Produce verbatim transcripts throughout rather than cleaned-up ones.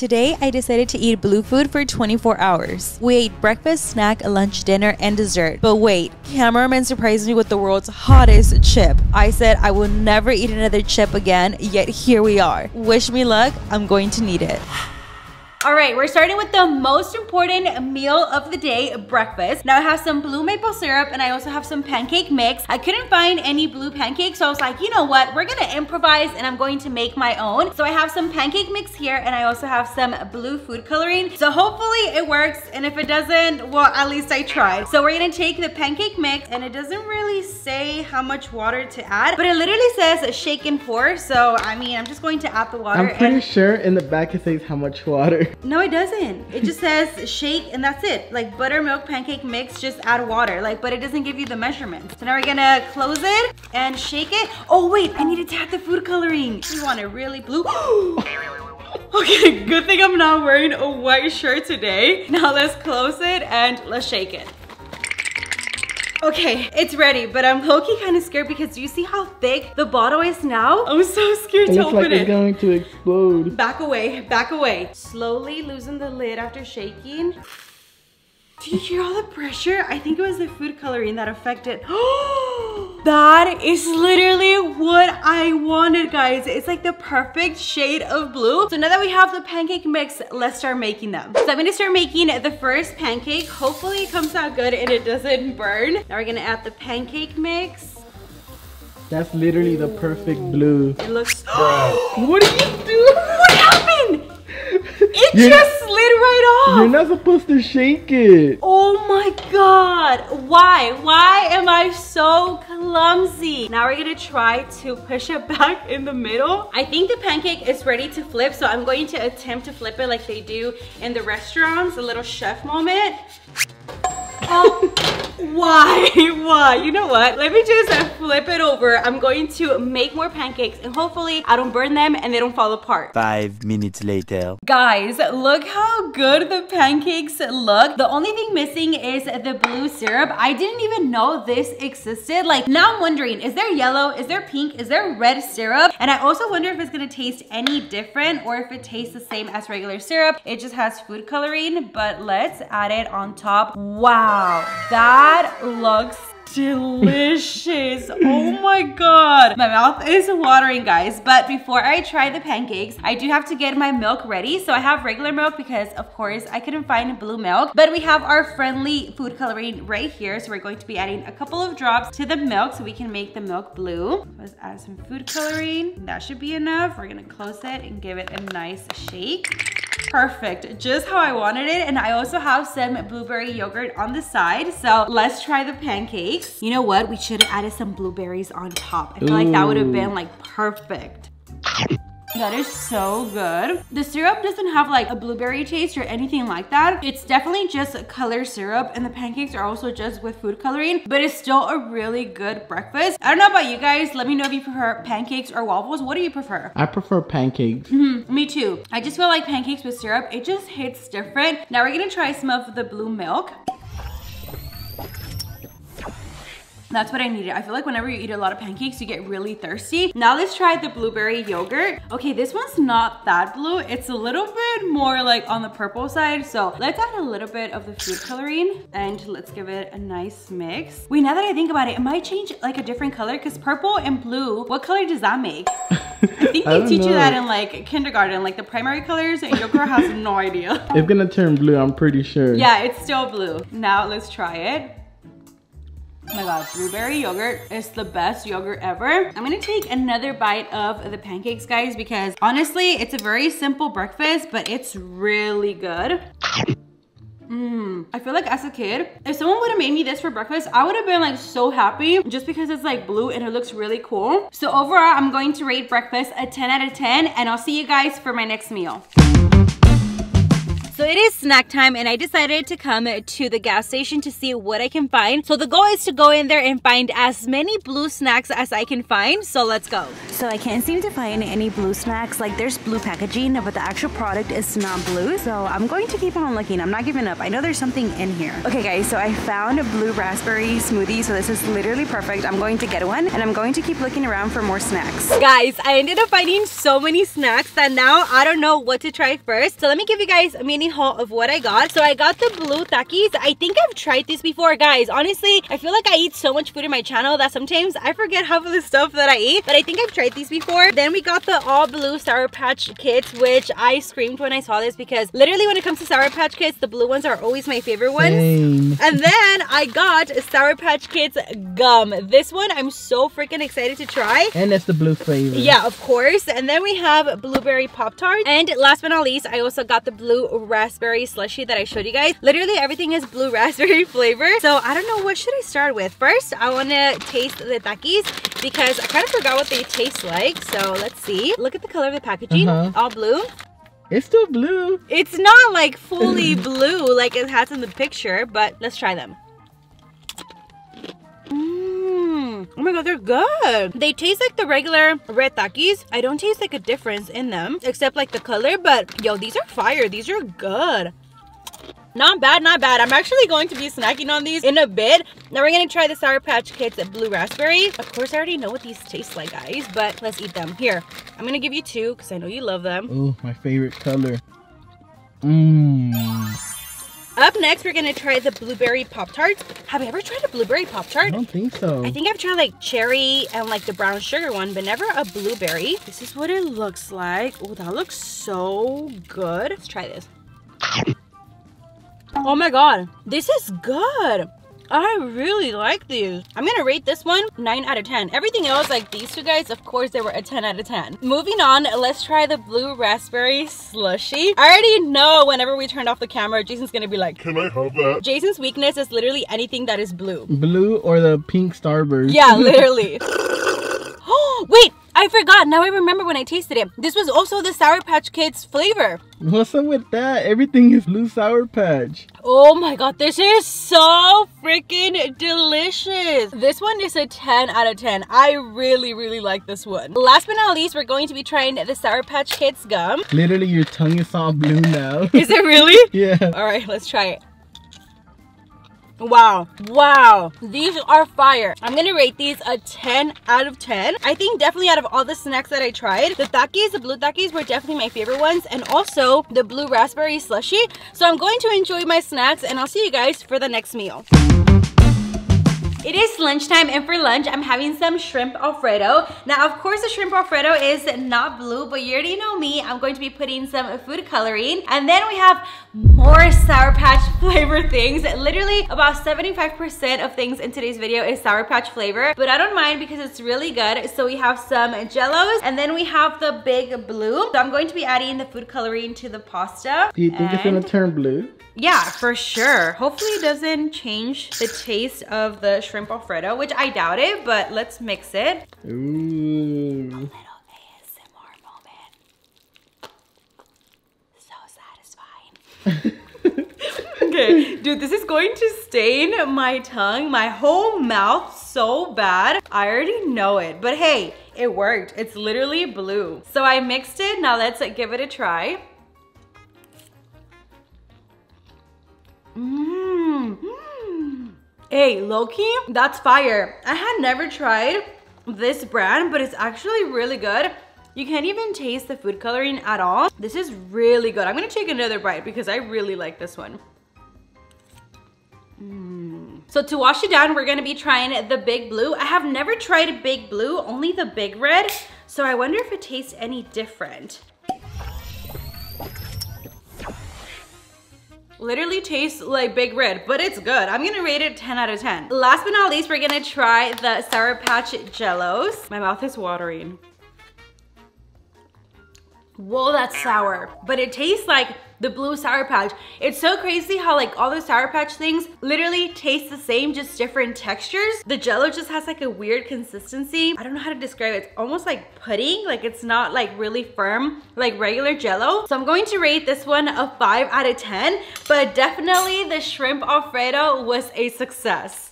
Today, I decided to eat blue food for twenty-four hours. We ate breakfast, snack, lunch, dinner, and dessert. But wait, cameraman surprised me with the world's hottest chip. I said I will never eat another chip again, yet here we are. Wish me luck, I'm going to need it. All right, we're starting with the most important meal of the day, breakfast. Now I have some blue maple syrup and I also have some pancake mix. I couldn't find any blue pancakes, so I was like, you know what? We're gonna improvise and I'm going to make my own. So I have some pancake mix here and I also have some blue food coloring. So hopefully it works, and if it doesn't, well, at least I tried. So we're gonna take the pancake mix, and it doesn't really say how much water to add, but it literally says shake and pour. So I mean, I'm just going to add the water. I'm pretty sure in the back it says how much water. No, it doesn't. It just says shake and that's it. Like buttermilk pancake mix, just add water. Like, but it doesn't give you the measurements. So now we're gonna close it and shake it. Oh wait, I needed to add the food coloring. You want it really blue. Okay, good thing I'm not wearing a white shirt today. Now let's close it and let's shake it. Okay, it's ready, but I'm low-key kind of scared because do you see how thick the bottle is now? I'm so scared it to open like it. It's going to explode. Back away, back away. Slowly loosen the lid after shaking. Do you hear all the pressure? I think it was the food coloring that affected. That is literally what I wanted, guys. It's like the perfect shade of blue. So now that we have the pancake mix, let's start making them. So I'm gonna start making the first pancake. Hopefully it comes out good and it doesn't burn. Now we're gonna add the pancake mix. That's literally the perfect blue. It looks, what did you do? What happened? It You're just slid right off. You're not supposed to shake it. Oh my god. Why? Why am I so clumsy? Now we're gonna try to push it back in the middle. I think the pancake is ready to flip, so I'm going to attempt to flip it like they do in the restaurants. A little chef moment. Oh, why? Why? You know what? Let me just flip it over. I'm going to make more pancakes and hopefully I don't burn them and they don't fall apart. Five minutes later. Guys, look how good the pancakes look. The only thing missing is the blue syrup. I didn't even know this existed. Like, now I'm wondering, is there yellow? Is there pink? Is there red syrup? And I also wonder if it's gonna taste any different or if it tastes the same as regular syrup. It just has food coloring, but let's add it on top. Wow. Wow, that looks delicious. Oh my god, my mouth is watering, guys. But before I try the pancakes, I do have to get my milk ready. So I have regular milk because of course I couldn't find blue milk, but we have our friendly food coloring right here, so we're going to be adding a couple of drops to the milk so we can make the milk blue. Let's add some food coloring. That should be enough. We're gonna close it and give it a nice shake. Perfect, just how I wanted it. And I also have some blueberry yogurt on the side. So let's try the pancakes. You know what? We should have added some blueberries on top. I feel Ooh. like that would have been like perfect. That is so good. The syrup doesn't have like a blueberry taste or anything like that. It's definitely just color syrup, and the pancakes are also just with food coloring, but it's still a really good breakfast. I don't know about you guys. Let me know if you prefer pancakes or waffles. What do you prefer? I prefer pancakes. Mm-hmm. Me too. I just feel like pancakes with syrup, it just hits different. Now we're gonna try some of the blue milk. That's what I needed. I feel like whenever you eat a lot of pancakes, you get really thirsty. Now let's try the blueberry yogurt. Okay, this one's not that blue. It's a little bit more like on the purple side. So let's add a little bit of the food coloring and let's give it a nice mix. Wait, now that I think about it, it might change like a different color because purple and blue, what color does that make? I think they I teach know. you that in like kindergarten, like the primary colors, and your girl has no idea. It's gonna turn blue, I'm pretty sure. Yeah, it's still blue. Now let's try it. Oh my god, blueberry yogurt is the best yogurt ever. I'm gonna take another bite of the pancakes, guys, because honestly, it's a very simple breakfast, but it's really good. Mmm. I feel like as a kid, if someone would have made me this for breakfast, I would have been like so happy just because it's like blue and it looks really cool. So overall, I'm going to rate breakfast a ten out of ten, and I'll see you guys for my next meal. So it is snack time and I decided to come to the gas station to see what I can find. So the goal is to go in there and find as many blue snacks as I can find. So let's go. So I can't seem to find any blue snacks. Like there's blue packaging, but the actual product is not blue. So I'm going to keep on looking. I'm not giving up. I know there's something in here. Okay guys, so I found a blue raspberry smoothie. So this is literally perfect. I'm going to get one and I'm going to keep looking around for more snacks. Guys, I ended up finding so many snacks that now I don't know what to try first. So let me give you guys a mini haul of what I got. So I got the blue Takis. I think I've tried this before, guys. Honestly, I feel like I eat so much food in my channel that sometimes I forget half of the stuff that I eat, but I think I've tried these before. Then we got the all blue Sour Patch Kids, which I screamed when I saw this because literally when it comes to Sour Patch Kids, the blue ones are always my favorite ones. Dang. And then I got Sour Patch Kids gum. This one I'm so freaking excited to try. And that's the blue flavor. Yeah, of course. And then we have blueberry Pop-Tart. And last but not least, I also got the blue raspberry slushie that I showed you guys. Literally everything is blue raspberry flavor. So I don't know, what should I start with? First, I want to taste the Takis because I kind of forgot what they taste like. So let's see. Look at the color of the packaging. Uh-huh. All blue. It's still blue. It's not like fully blue like it has in the picture, but let's try them. Oh my god, they're good. They taste like the regular red Takis. I don't taste like a difference in them except like the color, but yo, these are fire. These are good. Not bad, not bad. I'm actually going to be snacking on these in a bit. Now we're gonna try the Sour Patch Kids Blue Raspberry. Of course, I already know what these taste like, guys, but let's eat them. Here, I'm gonna give you two because I know you love them. Oh, my favorite color. Mmm. Up next, we're gonna try the blueberry Pop-Tarts. Have I ever tried a blueberry Pop-Tart? I don't think so. I think I've tried like cherry and like the brown sugar one, but never a blueberry. This is what it looks like. Oh, that looks so good. Let's try this. Oh my god, this is good. I really like these. I'm gonna rate this one nine out of ten. Everything else, like these two guys, of course they were a ten out of ten. Moving on, let's try the blue raspberry slushie. I already know whenever we turned off the camera, Jason's gonna be like, can I have that? Jason's weakness is literally anything that is blue. Blue or the pink Starburst. Yeah, literally. Oh, wait, I forgot. Now I remember when I tasted it. This was also the Sour Patch Kids flavor. What's up with that? Everything is blue Sour Patch. Oh my god, this is so freaking delicious. This one is a ten out of ten. I really, really like this one. Last but not least, we're going to be trying the Sour Patch Kids gum. Literally, your tongue is all blue now. Is it really? Yeah. All right, let's try it. Wow, wow, these are fire. I'm gonna rate these a ten out of ten. I think definitely out of all the snacks that I tried, the Takis, the blue Takis were definitely my favorite ones, and also the blue raspberry slushie. So I'm going to enjoy my snacks and I'll see you guys for the next meal. It is lunchtime, and for lunch, I'm having some shrimp alfredo. Now, of course, the shrimp alfredo is not blue, but you already know me. I'm going to be putting some food coloring. And then we have more Sour Patch flavor things. Literally, about seventy-five percent of things in today's video is Sour Patch flavor, but I don't mind because it's really good. So we have some Jellos, and then we have the big blue. So I'm going to be adding the food coloring to the pasta. Do you think and it's gonna turn blue? Yeah, for sure. Hopefully, it doesn't change the taste of the shrimp shrimp alfredo, which I doubt it, but let's mix it. Ooh. A little A S M R moment. So satisfying. Okay, dude, this is going to stain my tongue, my whole mouth so bad. I already know it, but hey, it worked. It's literally blue. So I mixed it. Now let's give it a try. Mmm. Hey, low-key, that's fire. I had never tried this brand, but it's actually really good. You can't even taste the food coloring at all. This is really good. I'm gonna take another bite because I really like this one. Mm. So to wash it down, we're gonna be trying the big blue. I have never tried big blue, only the big red. So I wonder if it tastes any different. Literally tastes like big red, but it's good. I'm gonna rate it ten out of ten. Last but not least, we're gonna try the Sour Patch Jellos. My mouth is watering. walnut sour, but it tastes like the blue Sour Patch. It's so crazy how like all the Sour Patch things literally taste the same, just different textures. The Jell-O just has like a weird consistency. I don't know how to describe it. It's almost like pudding, like it's not like really firm like regular Jell-O. So I'm going to rate this one a five out of ten, but definitely the shrimp Alfredo was a success.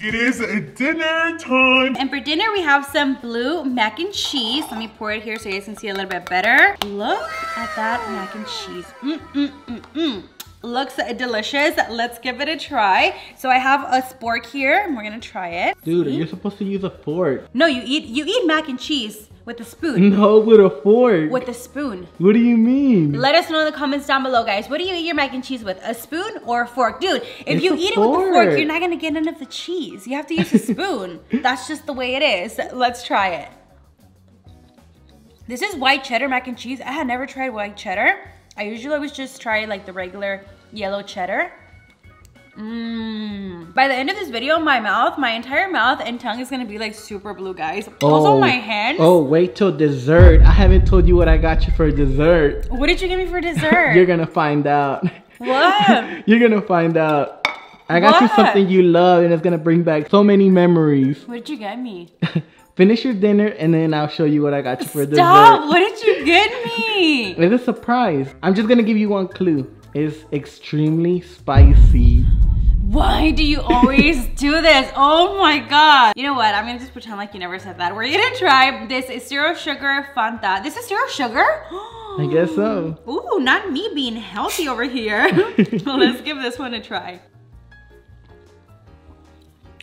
It is dinner time. And for dinner, we have some blue mac and cheese. Let me pour it here so you guys can see a little bit better. Look at that mac and cheese. Mm, mm, mm, mm. Looks delicious. Let's give it a try. So I have a spork here and we're gonna try it. Dude, see? You're supposed to use a fork. No, you eat, you eat mac and cheese with a spoon. No, with a fork. With a spoon. What do you mean? Let us know in the comments down below, guys. What do you eat your mac and cheese with? A spoon or a fork? Dude, if it's you eat fork. it with a fork, you're not gonna get enough of the cheese. You have to use a spoon. That's just the way it is. Let's try it. This is white cheddar mac and cheese. I had never tried white cheddar. I usually always just try like the regular yellow cheddar. Mmm. By the end of this video, my mouth, my entire mouth and tongue is gonna be like super blue, guys. Oh, also my hands. Oh, wait till dessert. I haven't told you what I got you for dessert. What did you give me for dessert? You're gonna find out. What? You're gonna find out. I got what? you something you love and it's gonna bring back so many memories. What did you get me? Finish your dinner and then I'll show you what I got you for Stop. dessert. Stop! What did you get me? It's a surprise. I'm just gonna give you one clue. It's extremely spicy. Why do you always do this? Oh my God. You know what? I'm gonna just pretend like you never said that. We're gonna try this is zero sugar Fanta. This is zero sugar? I guess so. Ooh, not me being healthy over here. Let's give this one a try.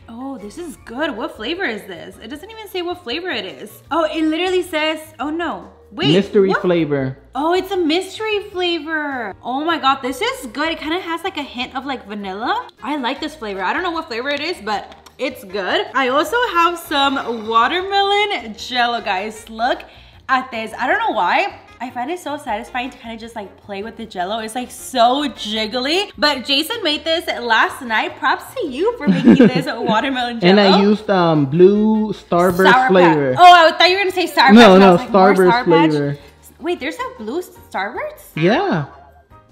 Oh, this is good. What flavor is this? It doesn't even say what flavor it is. Oh, it literally says, oh no. Wait, mystery what? flavor. Oh, it's a mystery flavor. Oh my God, this is good. It kind of has like a hint of like vanilla. I like this flavor. I don't know what flavor it is, but it's good. I also have some watermelon Jell-O, guys. Look at this. I don't know why. I find it so satisfying to kind of just like play with the Jell-O. It's like so jiggly. But Jason made this last night. Props to you for making this watermelon Jell-O. And I used um, blue Starburst Sour flavor. Patch. Oh, I thought you were gonna say Starburst. No, no, like, Starburst Sour flavor. Patch. Wait, there's a blue Starburst? Yeah.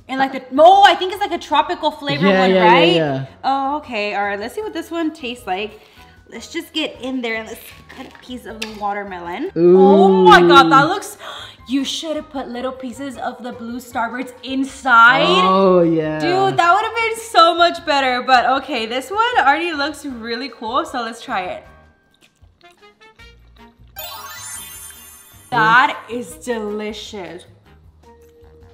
And like the oh, I think it's like a tropical flavor yeah, one, yeah, right? Yeah, yeah. Oh, okay. All right, let's see what this one tastes like. Let's just get in there and let's cut a piece of the watermelon. Ooh. Oh my God, that looks. You should have put little pieces of the blue Starburst inside. Oh, yeah. Dude, that would have been so much better. But okay, this one already looks really cool. So let's try it. That is delicious.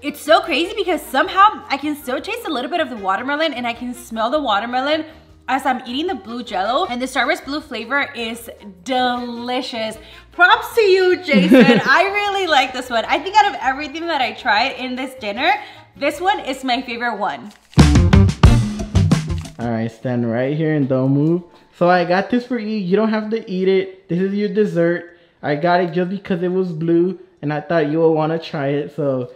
It's so crazy because somehow I can still taste a little bit of the watermelon and I can smell the watermelon as I'm eating the blue Jell-O, and the Starburst blue flavor is delicious. Props to you, Jason. I really like this one. I think out of everything that I tried in this dinner, this one is my favorite one. All right, stand right here and don't move. So I got this for you. You don't have to eat it. This is your dessert. I got it just because it was blue and I thought you would wanna try it. So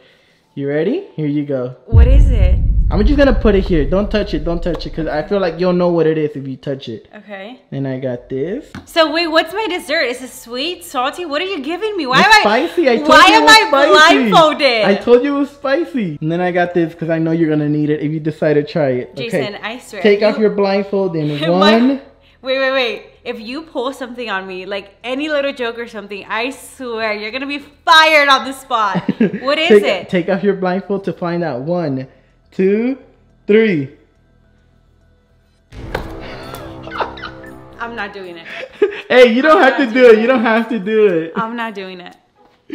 you ready? Here you go. What is it? I'm just gonna put it here. Don't touch it, don't touch it, because I feel like you'll know what it is if you touch it. Okay. And I got this. So wait, what's my dessert? Is it sweet, salty? What are you giving me? Why it's am I spicy? I told why you it was am I spicy. blindfolded? I told you it was spicy. And then I got this because I know you're gonna need it if you decide to try it. Jason, okay. I swear. Take you... off your blindfold in one. My... Wait, wait, wait. If you pull something on me, like any little joke or something, I swear you're gonna be fired on the spot. What is take, it? Take off your blindfold to find out. One. Two, three. I'm not doing it. Hey, you don't I'm have to do it. it. You don't have to do it. I'm not doing it.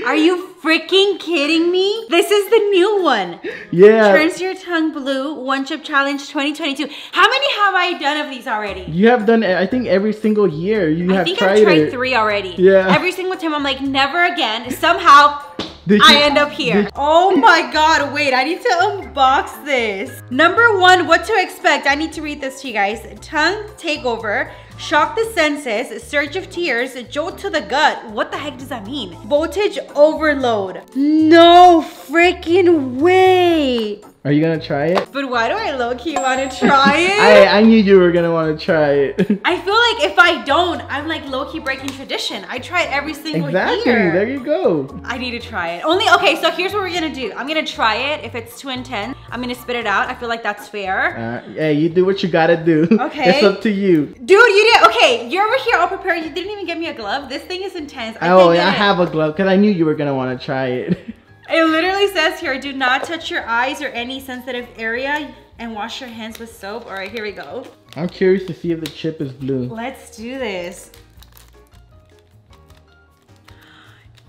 Are you freaking kidding me? This is the new one. Yeah. Turns your tongue blue, One Chip Challenge twenty twenty-two. How many have I done of these already? You have done, I think, every single year. You I have think tried I've tried it. three already. Yeah. Every single time I'm like, never again. Somehow. You, I end up here. Oh my God, wait, I need to unbox this. Number one, what to expect. I need to read this to you guys. Tongue takeover, shock the senses, surge of tears, jolt to the gut. What the heck does that mean? Voltage overload. No freaking way. Are you gonna try it? But why do I low-key wanna try it? I, I knew you were gonna wanna try it. I feel like if I don't, I'm like low-key breaking tradition. I try it every single exactly, year. Exactly, there you go. I need to try it. Only, okay, so here's what we're gonna do. I'm gonna try it. If it's too intense, I'm gonna spit it out. I feel like that's fair. Uh, yeah, you do what you gotta do. Okay. It's up to you. Dude, you did, okay, you're over here all prepared. You didn't even get me a glove. This thing is intense. I oh, yeah, I have a glove, because I knew you were gonna wanna try it. It literally says here, do not touch your eyes or any sensitive area and wash your hands with soap. All right, here we go. I'm curious to see if the chip is blue. Let's do this.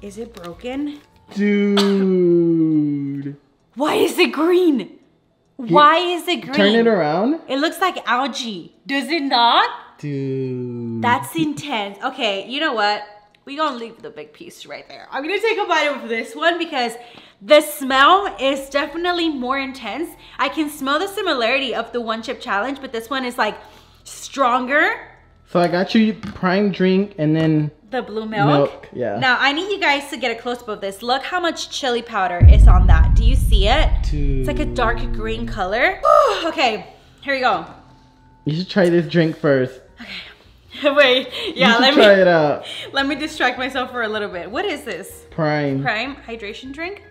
Is it broken? Dude. Why is it green? Why is it green? Turn it around. It looks like algae. Does it not? Dude. That's intense. Okay, you know what? We're gonna leave the big piece right there. I'm gonna take a bite of this one because the smell is definitely more intense. I can smell the similarity of the One Chip Challenge, but this one is like stronger. So I got you Prime drink and then the blue milk. milk. Yeah. Now I need you guys to get a close up of this. Look how much chili powder is on that. Do you see it? Dude. It's like a dark green color. Ooh, okay, here we go. You should try this drink first. Okay. Wait, yeah, let me try it out. Let me distract myself for a little bit. What is this? Prime. Prime hydration drink.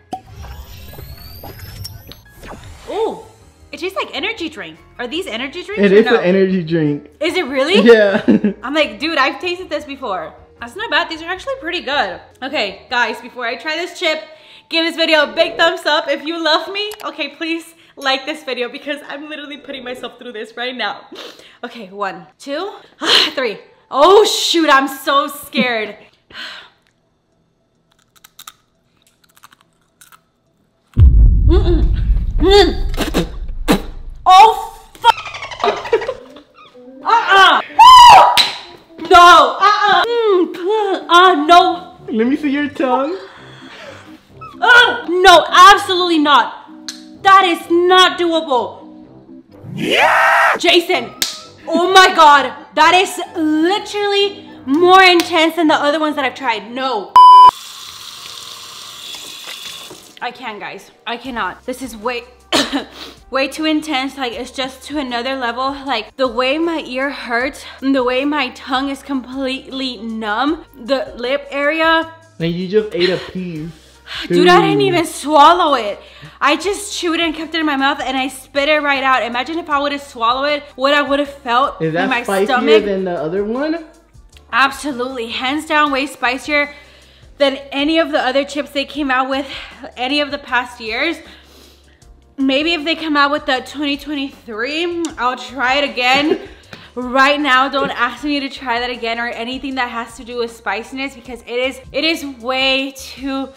Oh, it tastes like energy drink. Are these energy drinks? It is no? an energy drink. Is it really? Yeah. I'm like, dude, I've tasted this before. That's not bad. These are actually pretty good. Okay, guys, before I try this chip, give this video a big thumbs up if you love me. Okay, please like this video because I'm literally putting myself through this right now. Okay, one, two, three. Oh shoot, I'm so scared. Mm-mm. Mm. Oh fuck. Uh-uh. No, uh-uh. Mm. Uh, no. Let me see your tongue. Uh, no, absolutely not. That is not doable. Yeah! Jason, oh my God. That is literally more intense than the other ones that I've tried. No. I can't, guys. I cannot. This is way, way too intense. Like, it's just to another level. Like, the way my ear hurts, the way my tongue is completely numb, the lip area. Like, you just ate a piece. Dude, Dude, I didn't even swallow it. I just chewed it and kept it in my mouth and I spit it right out. Imagine if I would have swallowed it, what I would have felt in my stomach. Is that spicier than the other one? Absolutely. Hands down, way spicier than any of the other chips they came out with any of the past years. Maybe if they come out with the twenty twenty-three, I'll try it again. Right now, don't ask me to try that again or anything that has to do with spiciness because it is, it is way too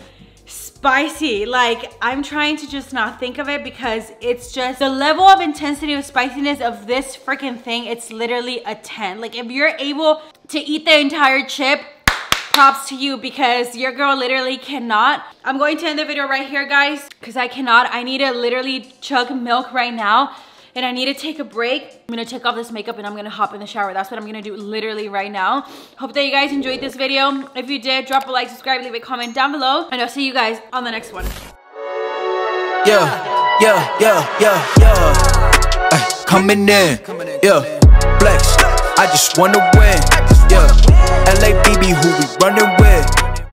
spicy. Like, I'm trying to just not think of it because it's just the level of intensity of spiciness of this freaking thing. It's literally a ten. Like, if you're able to eat the entire chip, props to you because your girl literally cannot. I'm going to end the video right here, guys, because I cannot. I need to literally chug milk right now and I need to take a break. I'm gonna take off this makeup and I'm gonna hop in the shower. That's what I'm gonna do literally right now. Hope that you guys enjoyed this video. If you did, drop a like, subscribe, leave a comment down below, and I'll see you guys on the next one. Yeah, yeah, yeah, yeah, yeah. Ay, coming in, yeah. Flex, I just wanna win, yeah. L A B B, who we running with?